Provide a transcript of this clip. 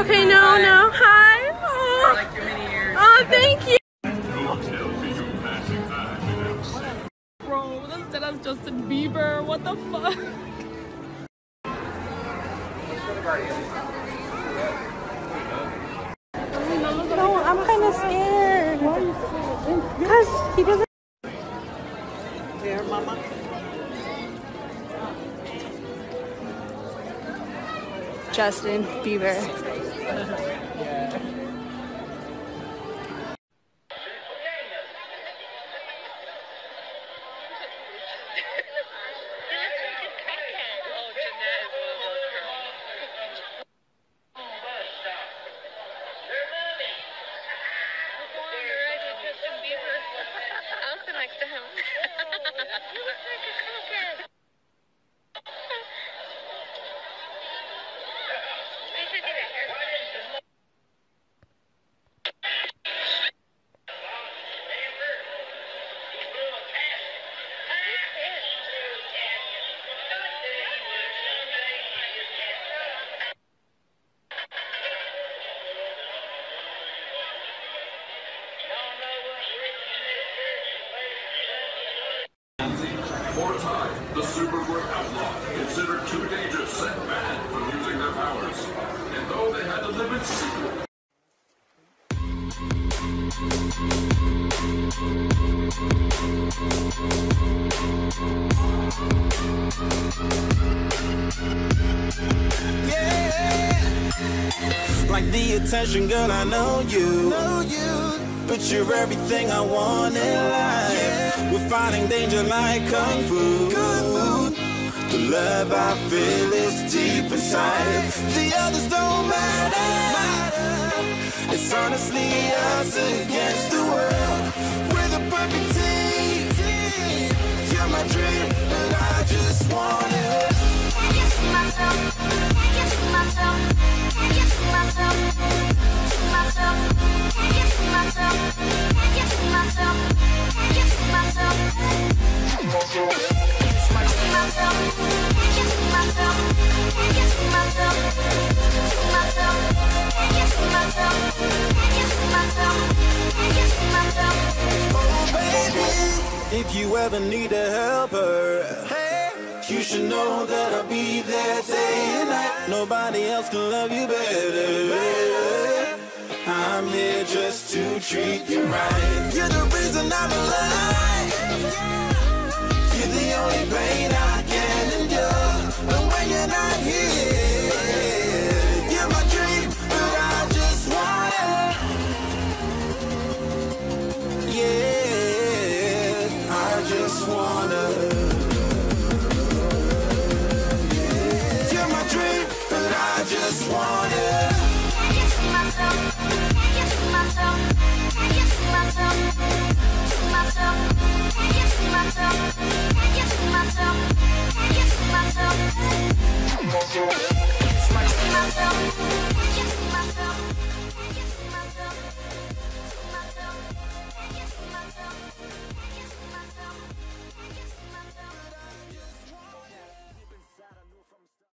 Okay, no, no. Hi. Oh, like your mini ears. Oh, thank you. Bro, that's Justin Bieber. What the fuck? No, I'm kind of scared. Why are you scared? Because he doesn't. There, mama. Justin Bieber. The super great outlaw, considered too dangerous, sent mad from using their powers. And though they had to live in secret. Yeah. Like the attention, girl, I know you. But you're everything I want in life. Yeah. We're fighting danger like kung fu. The love I feel is deep inside. The others don't matter. It's honestly us against the world. We're the perfect team. You're my dream, and I just want it. I just see myself. I just see myself. I just see myself. If you ever need a helper, hey, you should know that I'll be there day and night. Nobody else can love you better. I'm here just to treat you right. You're the reason I'm alive. You're the only pain I can endure. But when you're not here, you're my dream, but I just wanna. Yeah. Just wanna. You're my dream, but I just wanna. I just see myself. I just see myself. I just see myself. See myself. I just see myself. I just see myself. I just see myself. See myself.